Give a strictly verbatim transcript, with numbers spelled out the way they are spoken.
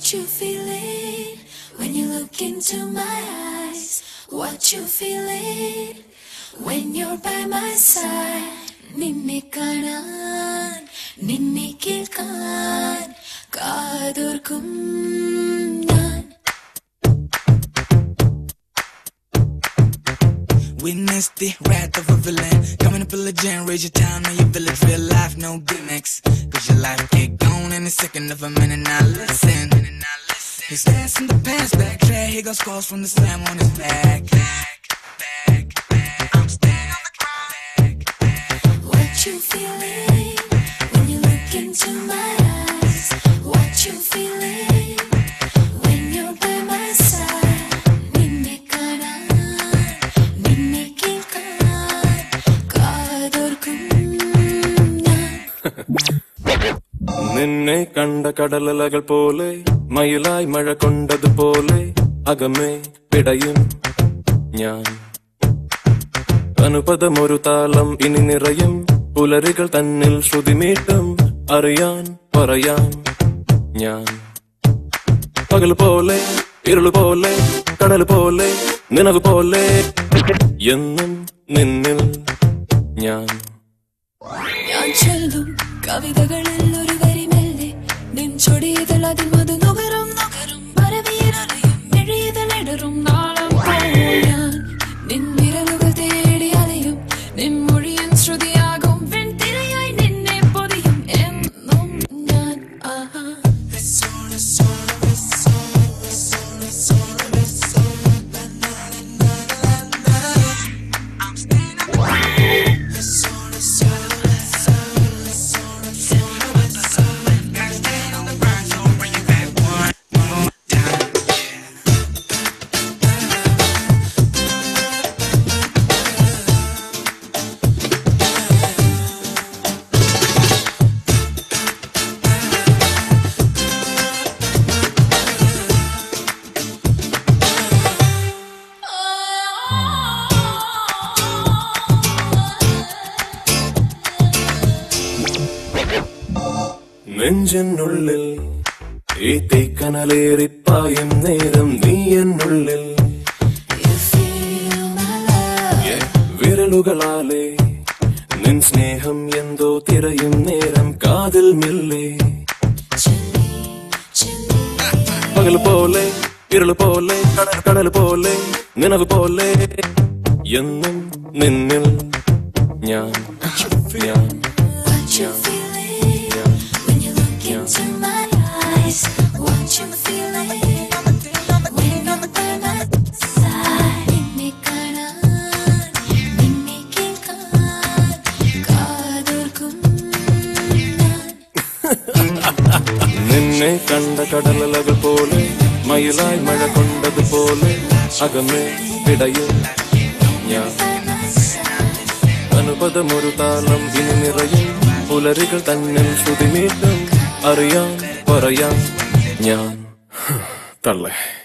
What you feeling when you look into my eyes? What you feeling when you're by my side? Nimikaran, nimmikilkan, kaadurkumnan. Witness the wrath of a villain. Coming to pillage and raise your town on your village. Real life, no gimmicks. Cause your life get gone in a second of a minute. Now listen. He stands in the past, backtrack. Here goes scores from the slam on his back. Back, back, back. I'm standing on the ground. Back, back. What you feeling when you look into my eyes? What you feeling when you're by my side? നിന്നെ കണ്ട കടലലകൾ പോലെ മയിലായി മഴ കൊണ്ടതുപോലെ അകമേ പിടയും ഞാൻ അനുപദമൊരു താളം ഇനി നിറയും പുലരികൾ തന്നിൽ ശ്രുതിമീട്ടും അറിയാൻ പറയാൻ ഞാൻ പകൽ പോലെ ഇരുളു പോലെ കടൽ പോലെ നിനവ് പോലെ എന്നും നിന്നിൽ ഞാൻ ഞാൻ ചൊല്ലും കവിതകളിൽ ഒരു വരി മെല്ലെ നിൻ ചൊടിയതിൽ അതിൽ മധു നുകരും നുകരും പരവീരറിയും എഴുതിൽ ഇടറും നാളം ഞാൻ നിൻ വിരലുകൾ തേടി അലയും നിൻ മൊഴിയൻ ശ്രുതിയാകും വെൺതിരയായി നിന്നെ പൊതിയും എന്നും ഞാൻ ആഹാ നെഞ്ചെന്നുള്ളിൽ ഈ തീക്കനലേറിപ്പായും നേരം നീ എന്നുള്ളിൽ വിരലുകളാലേ നിൻ സ്നേഹം എന്തോ തിരയും നേരം കാതിൽ മില്ലേ പകൽ പോലെ ഇരുള് പോലെ കടൽ കടൽ പോലെ നിനവ് പോലെ എന്നും നിന്നിൽ ഞാൻ ഞാൻ ഞാൻ to my eyes, what you feeling when I'm by my side? Nimmikaran, nimmikilkan, kaadurkumnan. Ninne kanda kadalalagal pole, mayilai mazha kondadu pole, agame pidayum njan. Anupadam oru thalam ini nirayum, pularikal thannil shruti meetum. Ariyan, parayan, nyan, talle.